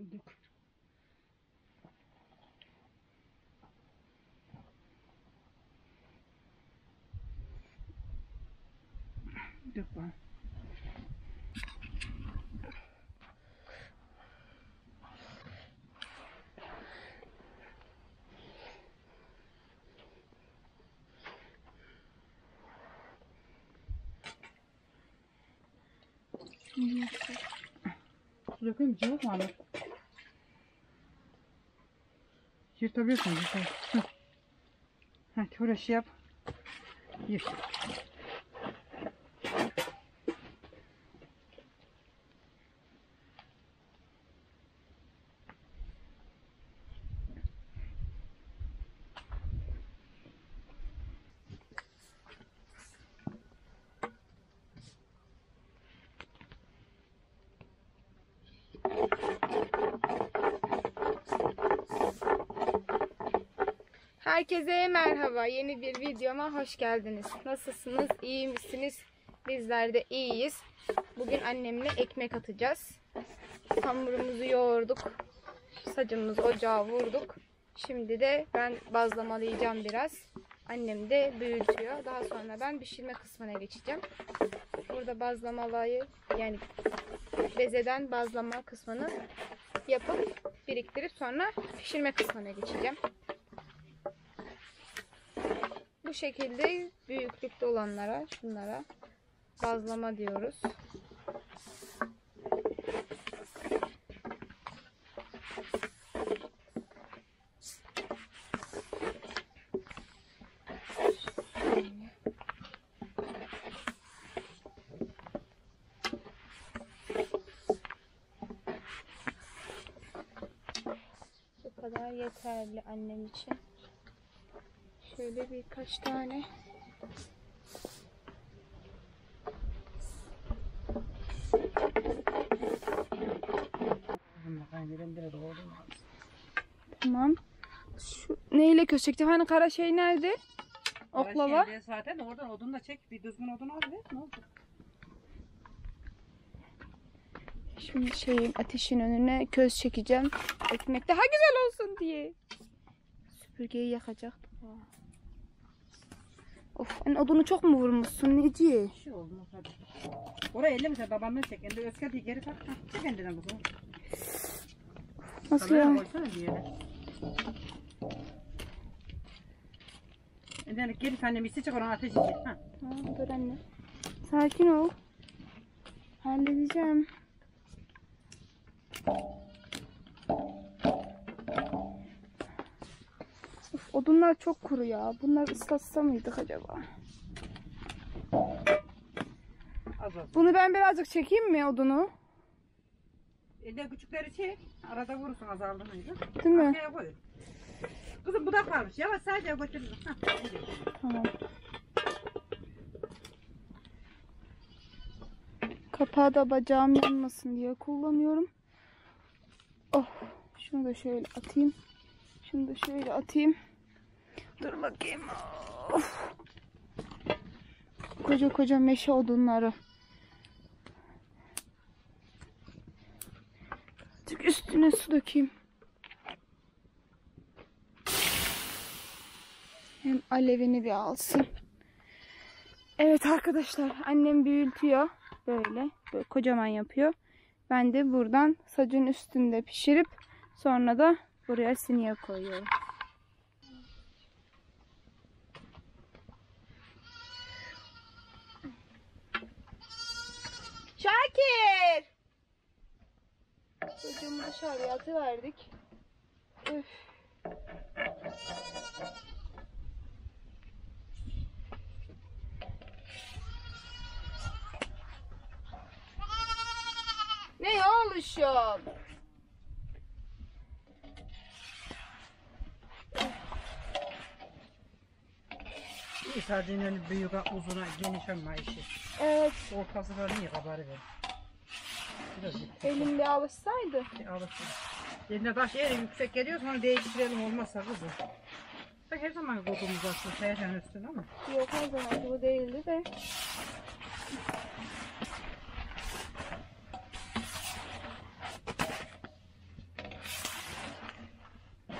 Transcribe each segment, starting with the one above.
bulduk. Dök bana. Su dökeyim mi? Cevap mı abi? Yırtabiliyorsun. Hadi uğraşı yap. Yırt. Herkese merhaba. Yeni bir videoma hoş geldiniz. Nasılsınız? İyi misiniz? Bizler de iyiyiz. Bugün annemle ekmek atacağız. Hamurumuzu yoğurduk. Sacımızı ocağa vurduk. Şimdi de ben bazlamalayacağım biraz. Annem de büyütüyor. Daha sonra ben pişirme kısmına geçeceğim. Burada bazlamalayı, yani bezeden bazlama kısmını yapıp biriktirip sonra pişirme kısmına geçeceğim. Bu şekilde büyüklükte olanlara, şunlara bazlama diyoruz. Bu kadar yeterli annem için. Şöyle birkaç tane. Tamam. Şu neyle köşecekti? Hani kara şey nerede? Oklava. Zaten oradan odun da çek. Bir düzgün odun al. Ne oldu? Şimdi ateşin önüne köz çekeceğim. Ekmek daha güzel olsun diye. Süpürgeyi yakacaktık. Of, en odunu çok mu vurmuşsun Neciye? Bir şey olmaz hadi. Oraya elle mi sen babamdan çek. Ende Özge diye geri tak. Çek endeden bu kadar. Nasıl kameraya ya? Koysana bir yere. Endeden geri annem isteyecek oranı ateş edecek. Ha. Tamam dur anne. Sakin ol. Halledeceğim. Odunlar çok kuru ya. Bunlar ıslatsa mıydık acaba? Bunu ben birazcık çekeyim mi odunu? Elde küçükleri çek. Arada vurursun azaldığını. Değil mi? Arkaya koy. Kızım bu da kalmış. Yavaş sadece götürürüz. Tamam. Kapağı da bacağım yanmasın diye kullanıyorum. Oh. Şunu da şöyle atayım. Şunu da şöyle atayım. Dur bakayım. Of. Koca koca meşe odunları. Azıcık üstüne su dökeyim. Hem alevini bir alsın. Evet arkadaşlar, annem büyütüyor. Böyle kocaman yapıyor. Ben de buradan sacın üstünde pişirip sonra da buraya siniye koyuyorum. Şakir! Çocuğumu dışarıya atıverdik. Öf. Ne oluşum? Sadece büyük, uzuna, geniş olma işi. Evet. Ortası böyle niye kabarı ver? Elimle alışsaydı. Alışsaydı. Eline taş eğri yüksek geliyor, sonra değiştirelim, olmazsa kızım. Bak her zaman kodumuz aslında, sayacağın üstüne ama. Yok her zaman bu değildi de.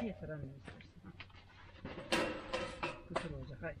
iki yeter anne. Kısır olacak, haydi.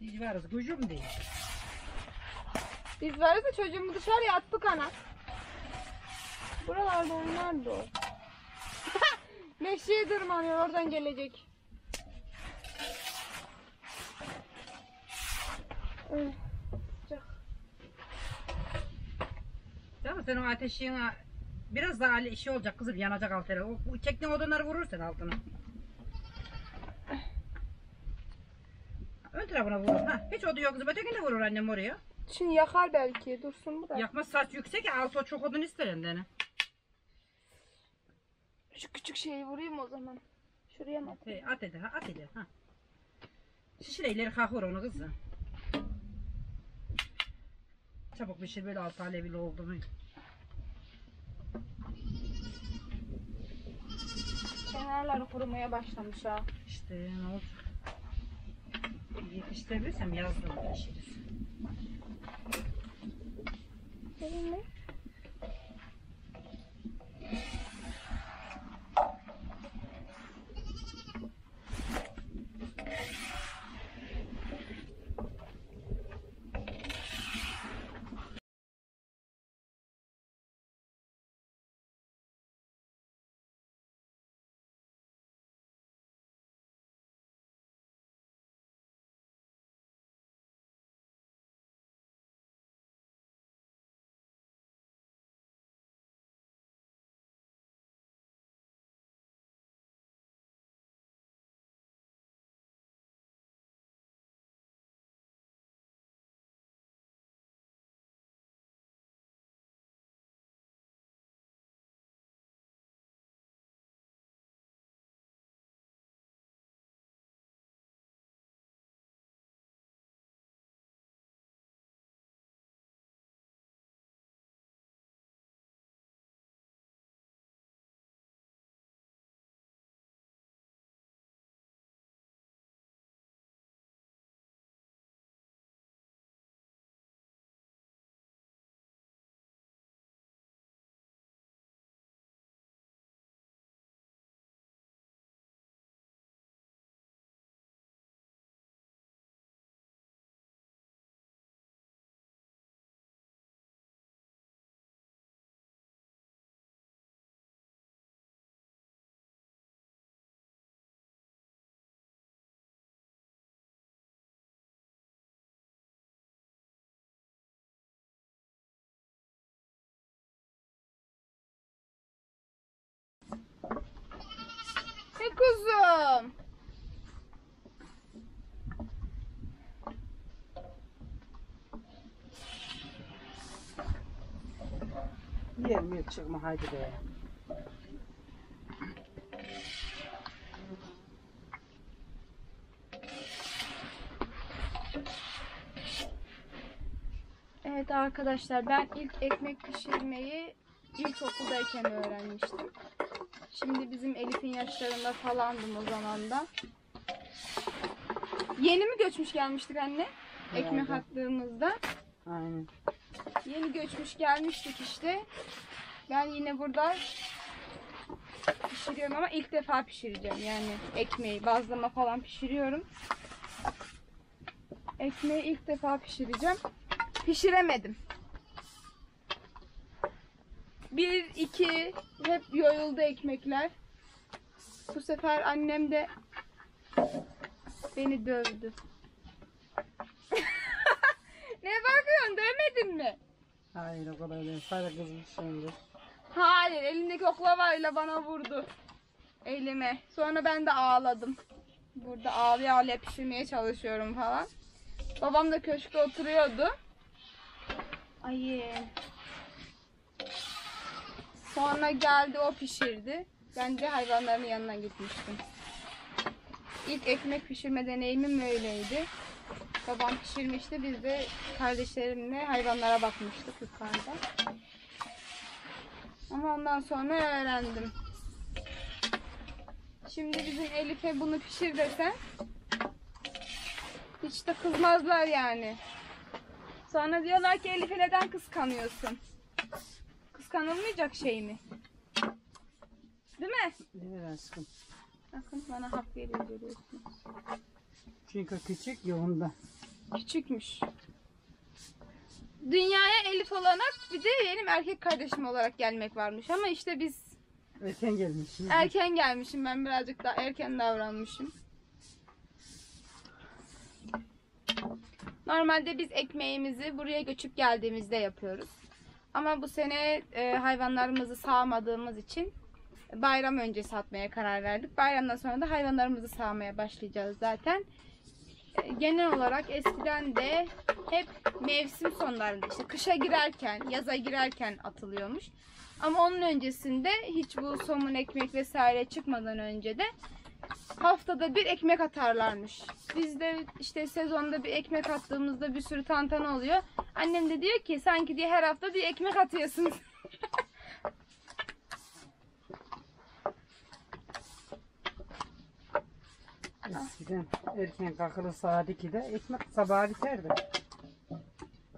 Biz varız çocuğum değil. Biz varız da çocuğumu dışarıya attık ana. Buralarda oynardı o. Meşeye durmanıyor, oradan gelecek. Tamam, sen o ateşin biraz daha işi olacak kızım, yanacak altına. O çektiğin odunları vurursan altına. Ön tarafına vurur. Ha, hiç odu yok kızım. Ötekine vurur annem oraya. Şimdi yakar belki. Dursun bu da. Yakmaz, saç yüksek ya. Altı çok odun isterim dene. Şu küçük şeyi vurayım o zaman. Şuraya mı atayım? Hey, at ede ha, at ede ha. Şişire ileri kalk vur onu kızım. Çabuk pişir, böyle altı alevli oldu mu? Kenarları kurumaya başlamış ha. İşte ne olacak? Yetiştirebilirsem yazdım pişiriz. Hey kuzum. Yerim yok, çıkma haydi be. Evet arkadaşlar, ben ilk ekmek pişirmeyi ilkokuldayken öğrenmiştim. Şimdi bizim Elif'in yaşlarında falandım o zaman da. Yeni mi göçmüş gelmiştik anne? Herhalde. Ekmek attığımızda. Aynen. Yeni göçmüş gelmiştik işte. Ben yine burada pişiriyorum ama ilk defa pişireceğim yani ekmeği. Bazlama falan pişiriyorum. Ekmeği ilk defa pişireceğim. Pişiremedim. Bir, iki, hep yoyuldu ekmekler. Bu sefer annem de beni dövdü. Ne bakıyorsun, dövmedin mi? Hayır, o kadar değil. Sadece kızmış şimdi. Hayır, elindeki oklavayla bana vurdu. Elime. Sonra ben de ağladım. Burada ağlaya ağlaya pişirmeye çalışıyorum falan. Babam da köşkte oturuyordu. Ay. Sonra geldi, o pişirdi. Ben de hayvanların yanına gitmiştim. İlk ekmek pişirme deneyimim öyleydi. Babam pişirmişti. Biz de kardeşlerimle hayvanlara bakmıştık yukarıda. Ama ondan sonra öğrendim. Şimdi bizim Elif'e bunu pişir desen hiç de kızmazlar yani. Sonra diyorlar ki Elif'e neden kıskanıyorsun? Kıskanılmayacak şey mi? Değil mi? Evet aşkım. Bakın bana hak veriyor, görüyorsunuz. Çünkü küçük yolunda. Küçükmüş. Dünyaya Elif olarak bir de benim erkek kardeşim olarak gelmek varmış ama işte biz erken gelmişim. Erken gelmişim, ben birazcık daha erken davranmışım. Normalde biz ekmeğimizi buraya göçüp geldiğimizde yapıyoruz. Ama bu sene hayvanlarımızı sağmadığımız için bayram öncesi atmaya karar verdik. Bayramdan sonra da hayvanlarımızı sağmaya başlayacağız zaten. Genel olarak eskiden de hep mevsim sonlarında, işte kışa girerken, yaza girerken atılıyormuş. Ama onun öncesinde hiç bu somun ekmek vesaire çıkmadan önce de haftada bir ekmek atarlarmış. Biz de işte sezonda bir ekmek attığımızda bir sürü tantana oluyor. Annem de diyor ki sanki diye her hafta bir ekmek atıyorsunuz. Eskiden erken kalkılı saat 2'de ekmek sabah biterdi.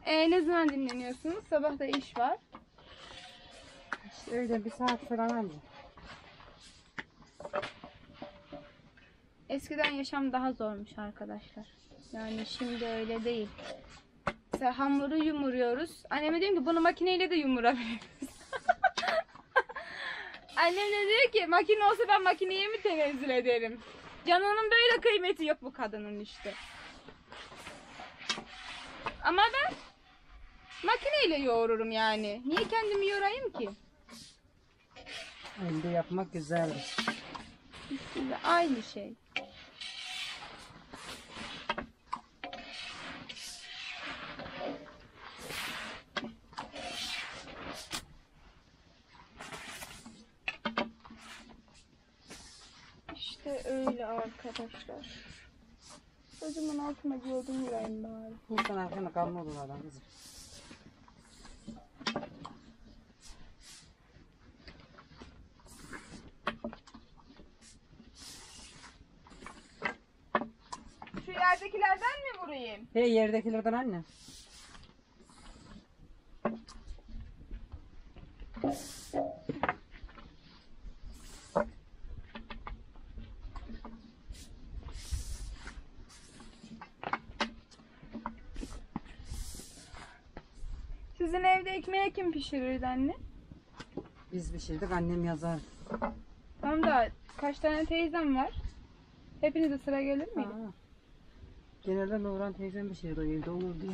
Ne zaman dinleniyorsunuz? Sabah da iş var. İşte öyle bir saat falan önce. Eskiden yaşam daha zormuş arkadaşlar. Yani şimdi öyle değil. Mesela hamuru yumuruyoruz. Anneme diyorum ki bunu makineyle de yumurabiliriz. Annem de diyor ki makine olsa ben makineye mi tenezzül ederim? Canının böyle kıymeti yok bu kadının işte. Ama ben makineyle yoğururum yani. Niye kendimi yorayım ki? Elde yapmak güzeldir. İşte aynı şey. Öyle arkadaşlar. Sözümün altına gördüm yüreğim bari. Buradan arkana kalma olur adam kızım. Şu yerdekilerden mi vurayım? He, yerdekilerden anne. Sizin evde ekmeği kim pişirirdi anne? Biz pişirdik, annem yazardı. Tamam da kaç tane teyzem var? Hepinize sıra gelir miydi? Aa, genelde Nurhan teyzem pişirdi, o evde olur diye.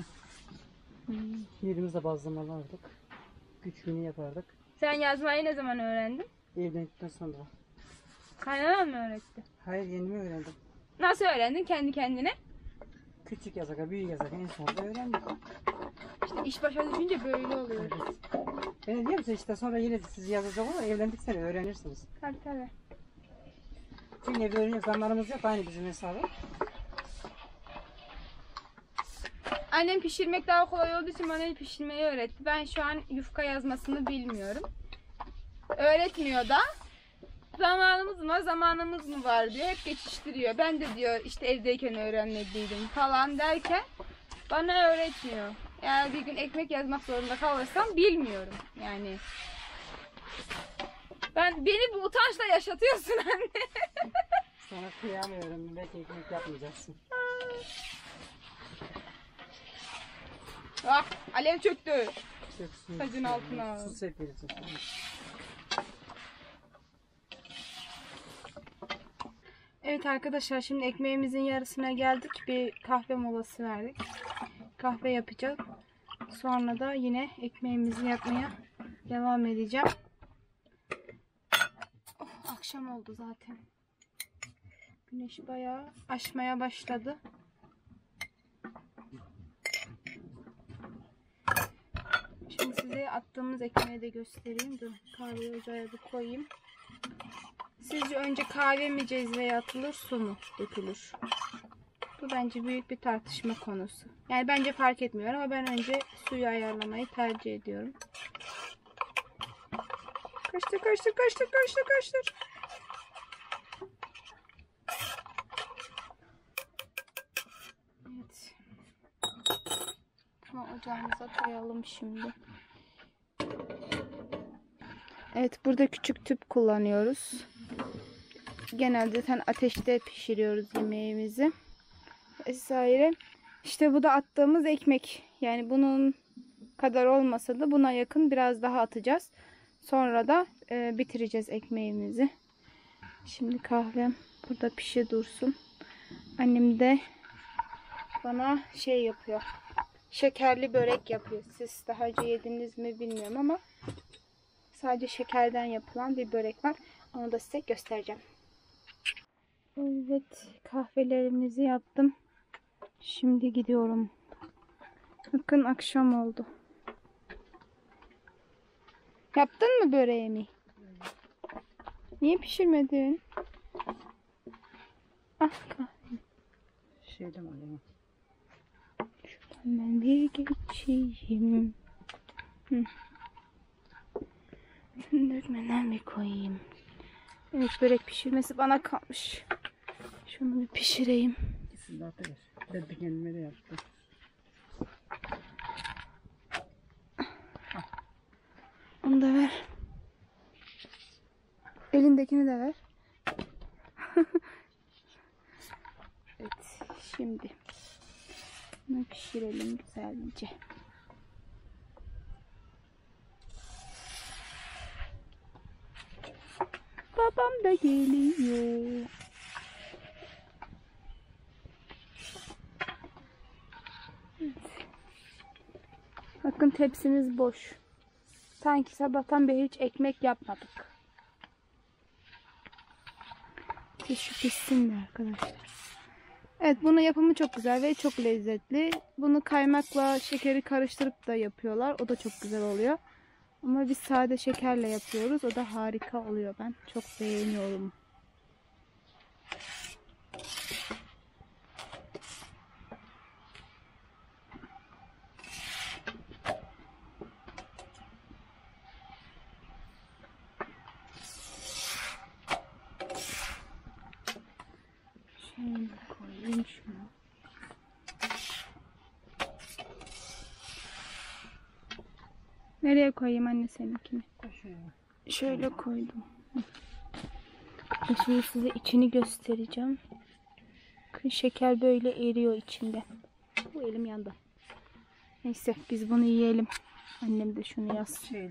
Yerimizde bazlamalardık. Güçlüğünü yapardık. Sen yazmayı ne zaman öğrendin? Evlendikten sonra. Kaynanan mı öğretti? Hayır, yenimi öğrendim. Nasıl öğrendin kendi kendine? Küçük yazaka, büyük yazaka en sonunda öğrendim. İşte iş başa düşünce böyle oluyor. Evet. Ben diyorum size işte sonra yine siz yazacak ama evlendik sene öğrenirsiniz. Tabii tabii. Çünkü evde öğrenecek zamanımız yok, aynı bizim hesabı. Annem pişirmek daha kolay olduğu için bana pişirmeyi öğretti. Ben şu an yufka yazmasını bilmiyorum. Öğretmiyor da. Zamanımız mı var diyor, hep geçiştiriyor. Ben de diyor işte evdeyken öğrenmeliydim falan derken bana öğretmiyor. Eğer bir gün ekmek yazmak zorunda kalırsam bilmiyorum yani. Beni bu utançla yaşatıyorsun anne. Sana kıyamıyorum, belki ekmek yapmayacaksın. Ah, alev çöktü. Tacın altına. Su sepirsin. Evet arkadaşlar, şimdi ekmeğimizin yarısına geldik. Bir kahve molası verdik. Kahve yapacağız. Sonra da yine ekmeğimizi yapmaya devam edeceğim. akşam oldu zaten. Güneş bayağı aşmaya başladı. Şimdi size attığımız ekmeği de göstereyim. Dur, kahveyi ocağa da koyayım. Sizce önce kahve mi cezveye atılır, su mu dökülür? Bu bence büyük bir tartışma konusu. Yani bence fark etmiyor ama ben önce suyu ayarlamayı tercih ediyorum. Kaçtır, kaçtır, kaçtır, kaçtır, kaçtır. Evet. Tamam, ocağımıza koyalım şimdi. Evet, burada küçük tüp kullanıyoruz. Genelde zaten ateşte pişiriyoruz yemeğimizi. Vesaire. İşte bu da attığımız ekmek. Yani bunun kadar olmasa da buna yakın biraz daha atacağız. Sonra da bitireceğiz ekmeğimizi. Şimdi kahvem burada pişe dursun. Annem de bana şey yapıyor. Şekerli börek yapıyor. Siz daha önce yediniz mi bilmiyorum ama sadece şekerden yapılan bir börek var. Onu da size göstereceğim. Evet, kahvelerimizi yaptım. Şimdi gidiyorum. Bakın akşam oldu. Yaptın mı böreğimi? Niye pişirmedin? Ah kahve. Şuradan alayım. Şuradan ben bir geçeyim. Dökmeden bir koyayım. Evet, börek pişirmesi bana kalmış. Şunu bir pişireyim. Ben de kendime de yaptım. Onu da ver. Elindekini de ver. Evet, şimdi bunu pişirelim güzelce. Babam da geliyor. Evet. Bakın tepsimiz boş. Sanki sabahtan beri hiç ekmek yapmadık. Şu pişsin de arkadaşlar. Evet, bunun yapımı çok güzel ve çok lezzetli. Bunu kaymakla şekeri karıştırıp da yapıyorlar. O da çok güzel oluyor. Ama biz sade şekerle yapıyoruz. O da harika oluyor. Ben çok beğeniyorum. Şöyle koyayım şunu. Nereye koyayım anne seninkini? Şöyle koydum. Şimdi size içini göstereceğim. Şeker böyle eriyor içinde. Bu elim yandı. Neyse, biz bunu yiyelim. Annem de şunu yazsın.